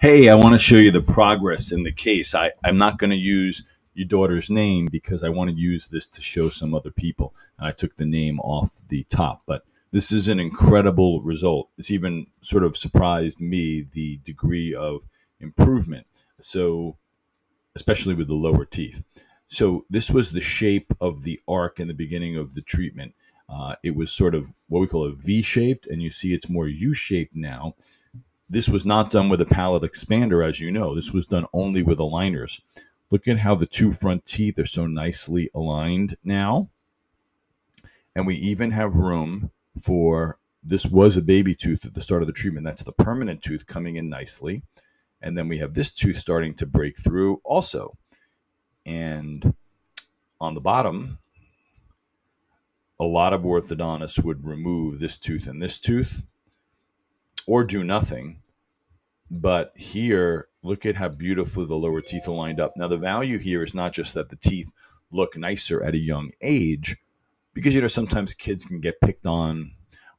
hey, I want to show you the progress in the case. I'm not going to use your daughter's name because I want to use this to show some other people. And I took the name off the top, but this is an incredible result. It's even sort of surprised me, the degree of improvement. So especially with the lower teeth. So this was the shape of the arc in the beginning of the treatment. It was sort of what we call a V-shaped, and you see it's more U-shaped now. This was not done with a palate expander, as you know. This was done only with aligners. Look at how the two front teeth are so nicely aligned now. And we even have room for, this was a baby tooth at the start of the treatment. That's the permanent tooth coming in nicely. And then we have this tooth starting to break through also. And on the bottom, a lot of orthodontists would remove this tooth and this tooth or do nothing. But here, look at how beautifully the lower teeth are lined up. Now, the value here is not just that the teeth look nicer at a young age, because, you know, sometimes kids can get picked on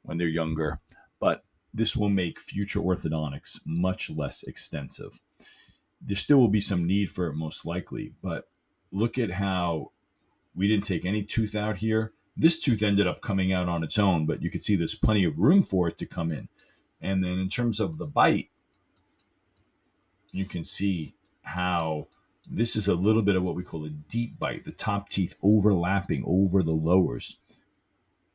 when they're younger, but this will make future orthodontics much less extensive. There still will be some need for it, most likely, but look at how we didn't take any tooth out here. This tooth ended up coming out on its own, but you can see there's plenty of room for it to come in. And then in terms of the bite, you can see how this is a little bit of what we call a deep bite, the top teeth overlapping over the lowers,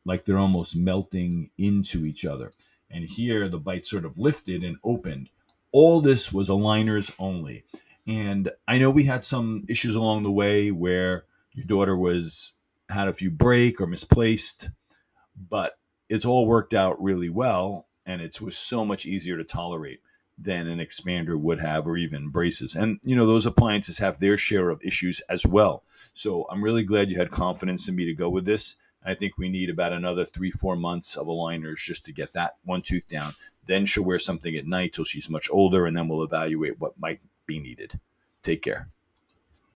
like they're almost melting into each other. And here the bite sort of lifted and opened. All this was aligners only. And I know we had some issues along the way where your daughter had a few break or misplaced, but it's all worked out really well. And it was so much easier to tolerate than an expander would have, or even braces. And, you know, those appliances have their share of issues as well. So I'm really glad you had confidence in me to go with this. I think we need about another 3-4 months of aligners just to get that one tooth down. Then she'll wear something at night till she's much older, and then we'll evaluate what might be needed. Take care.